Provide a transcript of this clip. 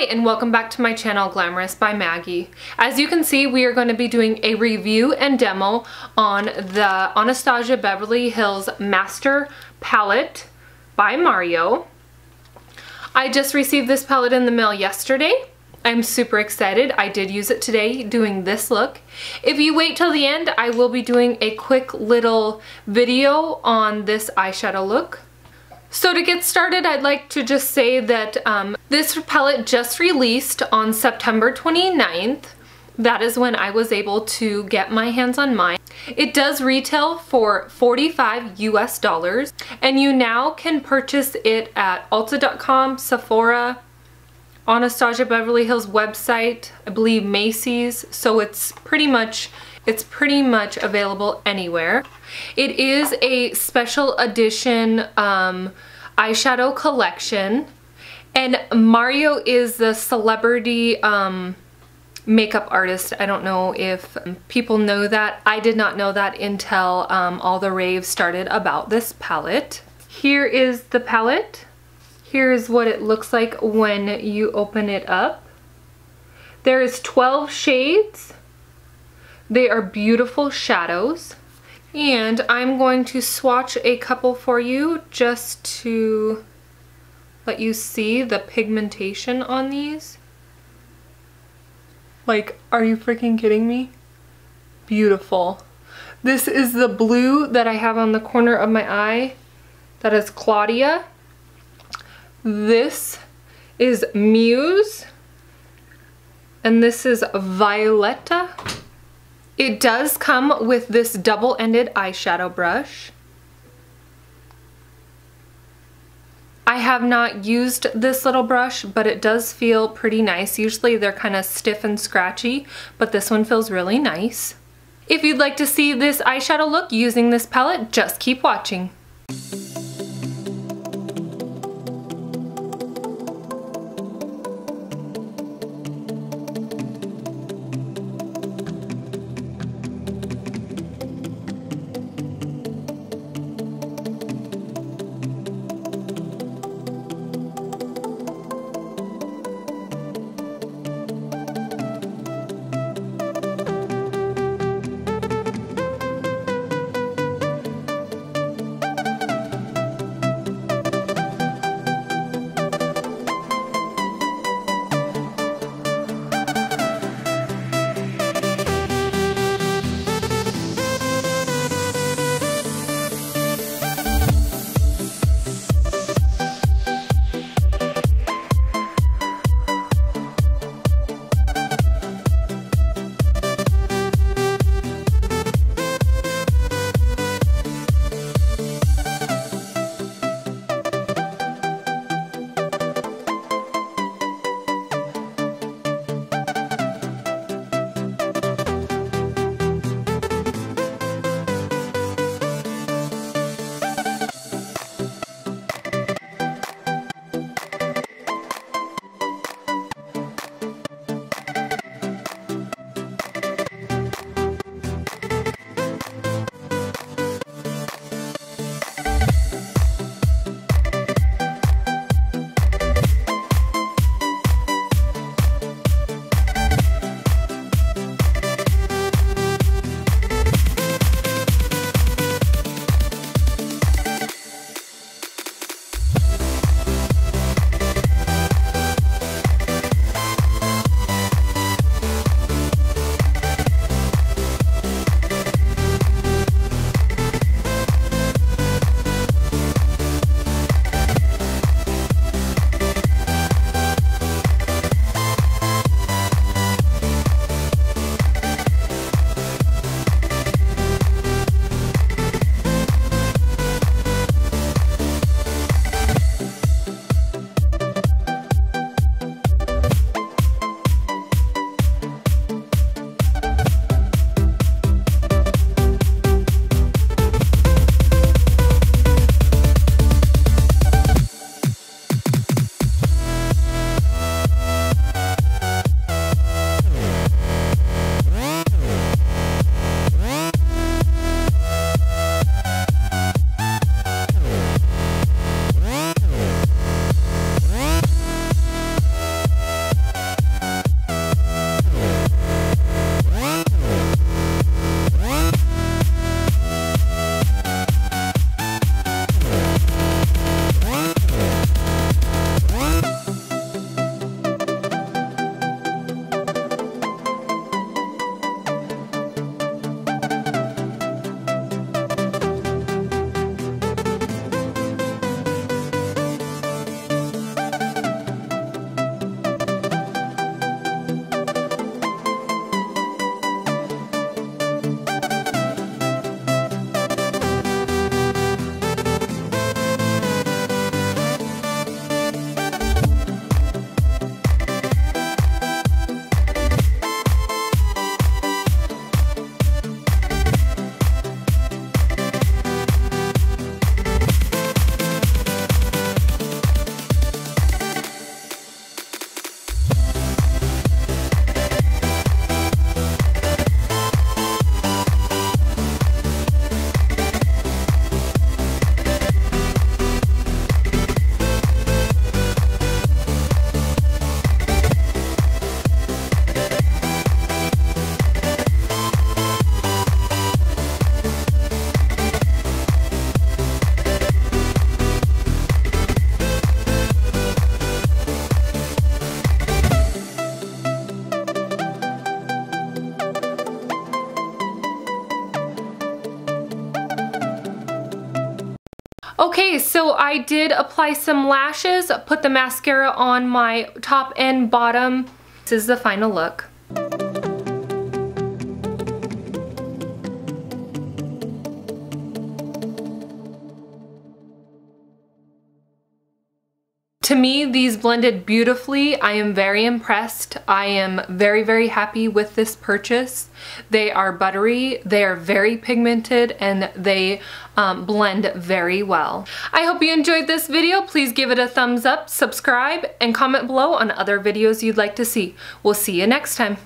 Hi, and welcome back to my channel, Glamorous by Maggie. As you can see, we are going to be doing a review and demo on the Anastasia Beverly Hills Master Palette by Mario. I just received this palette in the mail yesterday. I'm super excited. I did use it today doing this look. If you wait till the end, I will be doing a quick little video on this eyeshadow look. So to get started, I'd like to just say that this palette just released on September 29th. That is when I was able to get my hands on mine. It does retail for $45 US, and you now can purchase it at Ulta.com, Sephora, Anastasia Beverly Hills website, I believe Macy's, so it's pretty much available anywhere. It is a special edition eyeshadow collection, and Mario is the celebrity makeup artist. I don't know if people know that. I did not know that until all the raves started about this palette. Here is the palette. Here's what it looks like when you open it up. There is 12 shades. They are beautiful shadows, and I'm going to swatch a couple for you just to let you see the pigmentation on these. Like, are you freaking kidding me? Beautiful. This is the blue that I have on the corner of my eye. That is Claudia. This is Muse, and this is Violetta. It does come with this double-ended eyeshadow brush. I have not used this little brush, but it does feel pretty nice. Usually they're kind of stiff and scratchy, but this one feels really nice. If you'd like to see this eyeshadow look using this palette, just keep watching. Okay, so I did apply some lashes, put the mascara on my top and bottom. This is the final look. To me, these blended beautifully. I am very impressed. I am very, very happy with this purchase. They are buttery, they are very pigmented, and they blend very well. I hope you enjoyed this video. Please give it a thumbs up, subscribe, and comment below on other videos you'd like to see. We'll see you next time.